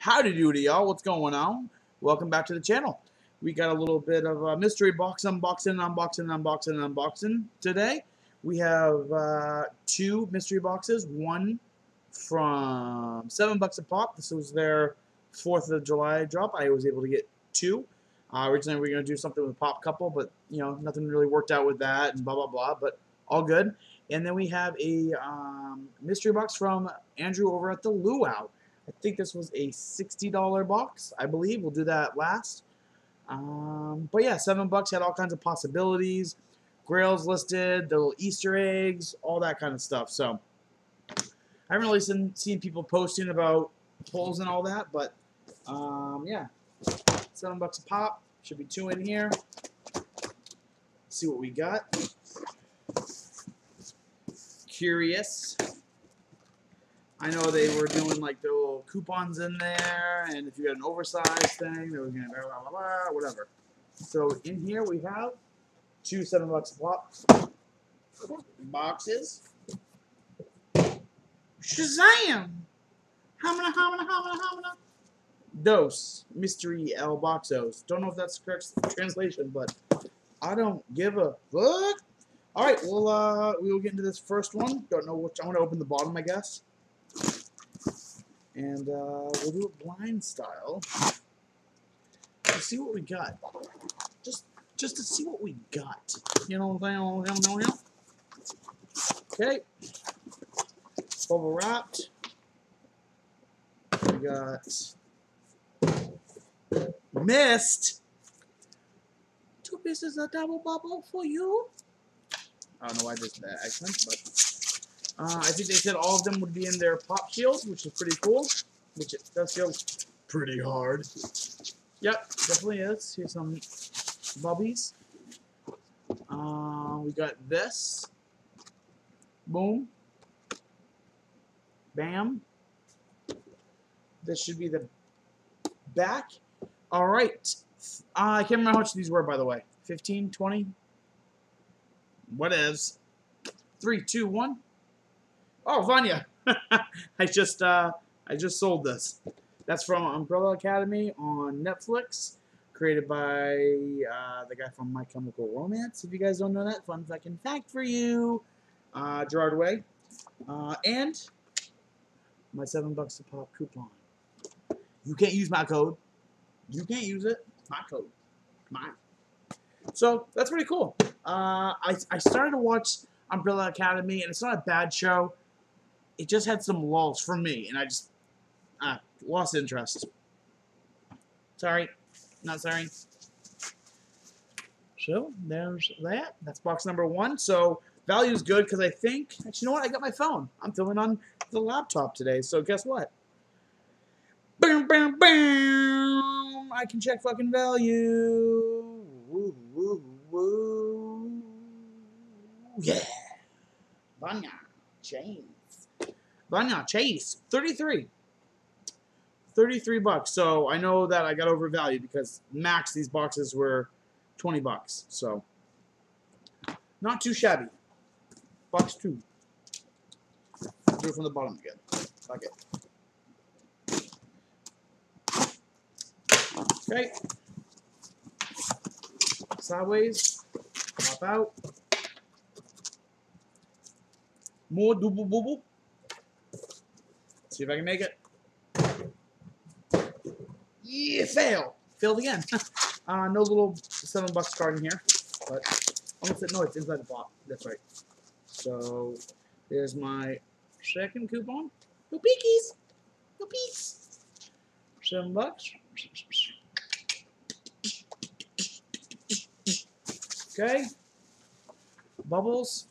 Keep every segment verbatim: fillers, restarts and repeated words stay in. Howdy doody, y'all. What's going on? Welcome back to the channel. We got a little bit of a mystery box unboxing, unboxing, unboxing, unboxing today. We have uh, two mystery boxes. One from Seven Bucks a Pop. This was their fourth of July drop. I was able to get two. Uh, originally, we were going to do something with a Pop Couple, but, you know, nothing really worked out with that and blah, blah, blah, but all good. And then we have a um, mystery box from Andrew over at the Luau. I think this was a sixty dollar box, I believe. We'll do that last. Um, but yeah, seven bucks had all kinds of possibilities. Grails listed, the little Easter eggs, all that kind of stuff. So I haven't really seen, seen people posting about polls and all that, but um, yeah. Seven bucks a pop. Should be two in here. See what we got. Curious. I know they were doing like the little coupons in there, and if you got an oversized thing, they were going to blah, blah, blah, blah, whatever. So in here we have two seven bucks a pop boxes. Shazam! Hamana, hamana, hamana, hamana. Dos. Mystery El Boxos. Don't know if that's the correct translation, but I don't give a fuck. All right, we'll, uh, we'll get into this first one. Don't know which. I want to open the bottom, I guess. And uh, we'll do it blind style. Let's see what we got. Just just to see what we got. You know what I'm saying? Okay. Bubble wrapped. We got missed. Two pieces of double bubble for you. I don't know why I did that accent, but. Uh, I think they said all of them would be in their pop shields, which is pretty cool. Which it does feel pretty hard. Yep, definitely is. Here's some bubbies. Uh, we got this. Boom. Bam. This should be the back. All right. Uh, I can't remember how much these were, by the way. fifteen, twenty. What is? Three, two, one. Oh, Vanya! I just uh, I just sold this. That's from Umbrella Academy on Netflix, created by uh, the guy from My Chemical Romance. If you guys don't know that, fun fucking fact for you, uh, Gerard Way, uh, and my seven bucks a pop coupon. You can't use my code. You can't use it. My code. Mine. So that's pretty cool. Uh, I I started to watch Umbrella Academy, and it's not a bad show. It just had some lulls for me, and I just uh, lost interest. Sorry. Not sorry. So, there's that. That's box number one. So, value's good because I think... Actually, you know what? I got my phone. I'm filming on the laptop today, so guess what? Boom, boom, boom! I can check fucking value. Woo, woo, woo. Yeah. Banya. James. Vanya, Chase, thirty-three. thirty-three bucks. So I know that I got overvalued because max these boxes were twenty bucks. So not too shabby. Box two. Do it from the bottom again. Like it. Okay. Sideways. Pop out. More double bubble. See if I can make it. Yeah, fail. Failed again. uh, no little seven bucks card in here, but almost it. No, it's inside the box. That's right. So there's my second coupon. No peekies. No peeks. Seven bucks. Okay. Bubbles.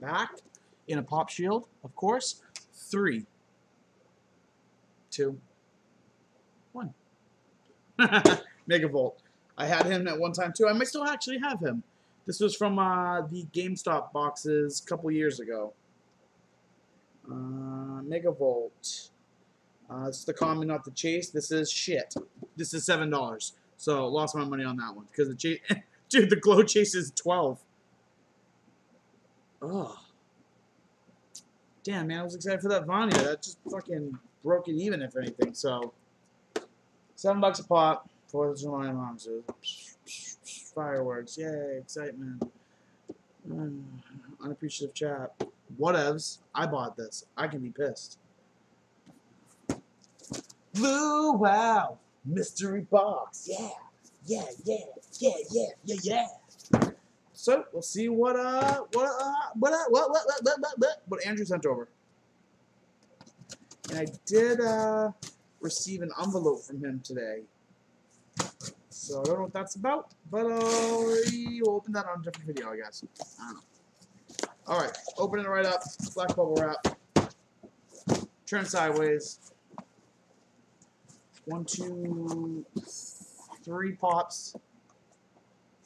Back. In a pop shield, of course. Three, two, one. Megavolt. I had him at one time too. I might still actually have him. This was from uh, the GameStop boxes a couple years ago. Uh, Megavolt. Uh, it's the common, not the chase. This is shit. This is seven dollars. So lost my money on that one because the chase, dude, the glow chase is twelve. Ugh. damn, man, I was excited for that Vanya. That just fucking broke it even, if anything. So, seven bucks a pop, fourth of July moms. Fireworks, yay, excitement. Mm, unappreciative chat. Whatevs, I bought this. I can be pissed. Blue Wow! Mystery box. Yeah, yeah, yeah, yeah, yeah, yeah, yeah. So we'll see what uh what uh what uh, what what what what what, what, what Andrew sent over. And I did uh receive an envelope from him today. So I don't know what that's about, but uh we'll open that on a different video, I guess. I don't know. Alright, open it right up, black bubble wrap. Turn sideways. One, two, three pops.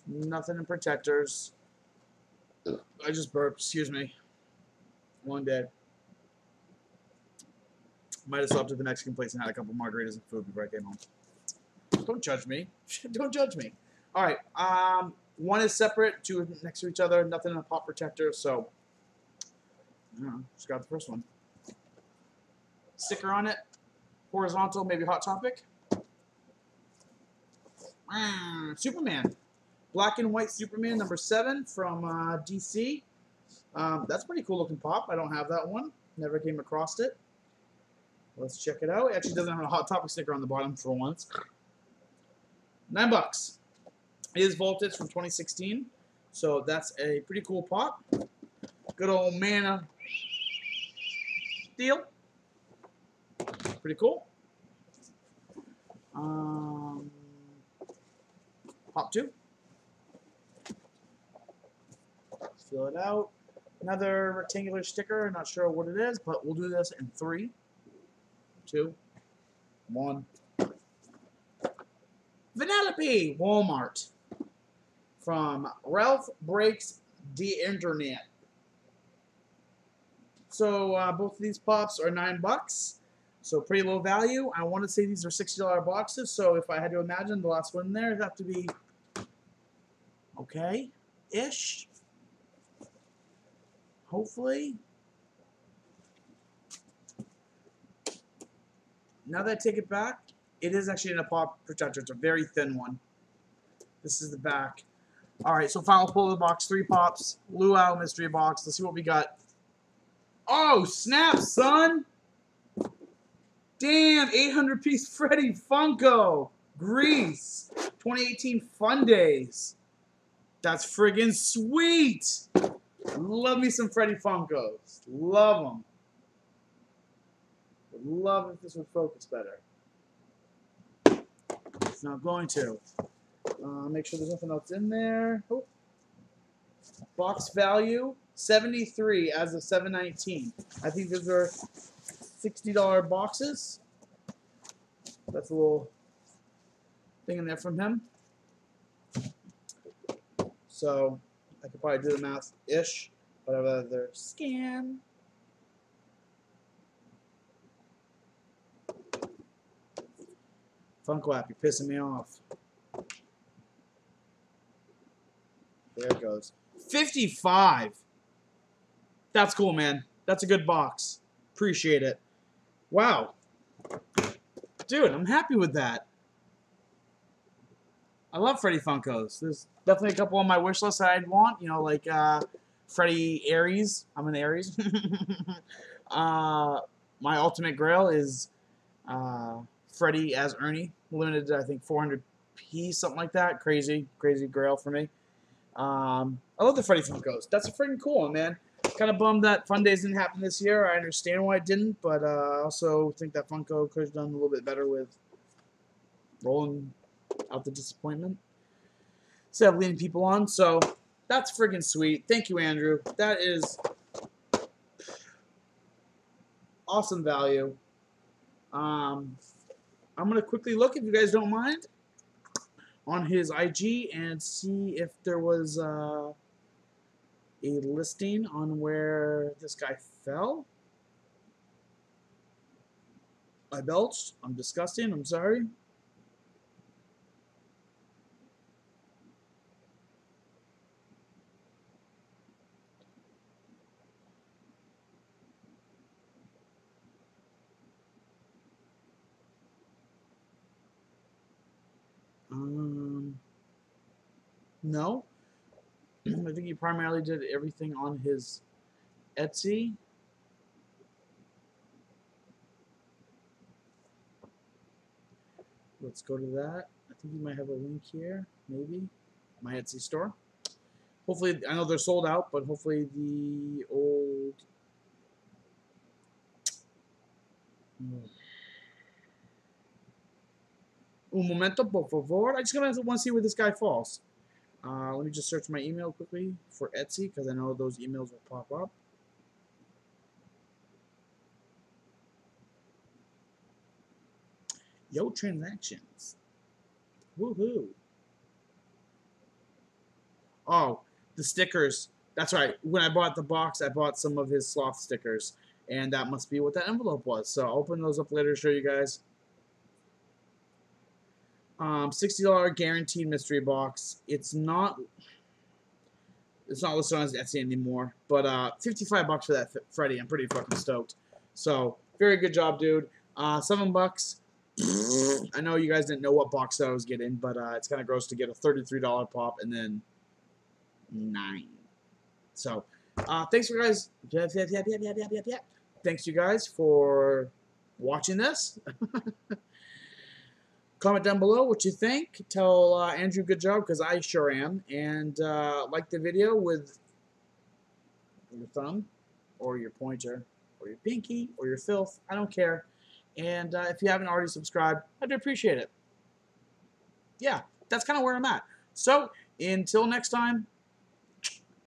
Nothing in protectors. I just burped, excuse me. Long day. Might have stopped at the Mexican place and had a couple margaritas and food before I came home. Don't judge me. Don't judge me. Alright, um, one is separate, two next to each other, nothing in a pop protector, so I don't know, just got the first one. Sticker on it. Horizontal, maybe Hot Topic. Mm, Superman. Black and white Superman number seven from uh, D C. Um, that's pretty cool looking pop. I don't have that one. Never came across it. Let's check it out. It actually doesn't have a Hot Topic sticker on the bottom for once. Nine bucks. It is Voltage from twenty sixteen. So that's a pretty cool pop. Good old Mana deal. Pretty cool. Um, pop two. Fill it out. Another rectangular sticker. Not sure what it is, but we'll do this in three, two, one. Vanellope Walmart from Ralph Breaks the Internet. So uh, both of these pops are nine bucks. So pretty low value. I want to say these are sixty dollar boxes, so if I had to imagine the last one there, it'd have to be okay-ish. Hopefully. Now that I take it back, it is actually in a pop protector. It's a very thin one. This is the back. Alright, so final pull of the box. Three pops. Luau mystery box. Let's see what we got. Oh, snap, son! Damn, eight hundred piece Freddy Funko, Grease, twenty eighteen Fun Days. That's friggin' sweet. Love me some Freddy Funkos. Love them. Would love if this would focus better. It's not going to. Uh, make sure there's nothing else in there. Oh. Box value, seventy-three as of seven nineteen. I think those are sixty dollar boxes. That's a little thing in there from him. So I could probably do the math-ish, but I'd rather scan. Funko app, you're pissing me off. There it goes. fifty-five. That's cool, man. That's a good box. Appreciate it. Wow. Dude, I'm happy with that. I love Freddy Funkos. There's definitely a couple on my wish list that I'd want. You know, like uh, Freddy Aries. I'm an Aries. uh, my ultimate grail is uh, Freddy as Ernie. Limited to, I think, four hundred piece, something like that. Crazy, crazy grail for me. Um, I love the Freddy Funkos. That's a freaking cool one, man. Kind of bummed that Fun Days didn't happen this year. I understand why it didn't, but I uh, also think that Funko could have done a little bit better with rolling out the disappointment instead of leading people on. So that's friggin' sweet. Thank you, Andrew. That is awesome value. Um, I'm going to quickly look, if you guys don't mind, on his I G and see if there was... Uh, a listing on where this guy fell. I belched. I'm disgusting. I'm sorry. No. I think he primarily did everything on his Etsy. Let's go to that. I think you might have a link here, maybe. My Etsy store. Hopefully, I know they're sold out, but hopefully the old... Un momento, por favor. I just gonna want to see where this guy falls. Uh, let me just search my email quickly for Etsy, because I know those emails will pop up. Yo, transactions. Woohoo. Oh, the stickers. That's right. When I bought the box, I bought some of his sloth stickers. And that must be what that envelope was. So I'll open those up later to show you guys. Um, sixty dollar guaranteed mystery box. It's not it's not listed on his Etsy anymore. But uh, fifty-five bucks for that Freddy. I'm pretty fucking stoked. So, very good job, dude. Uh, seven bucks. I know you guys didn't know what box that I was getting, but uh, it's kind of gross to get a thirty-three dollar pop and then nine. So, uh, thanks for guys. Yep, yep, yep, yep, yep, yep, yep. Thanks you guys for watching this. Comment down below what you think. Tell uh, Andrew good job, because I sure am. And uh, like the video with your thumb or your pointer or your pinky or your filth. I don't care. And uh, if you haven't already subscribed, I'd appreciate it. Yeah, that's kind of where I'm at. So until next time.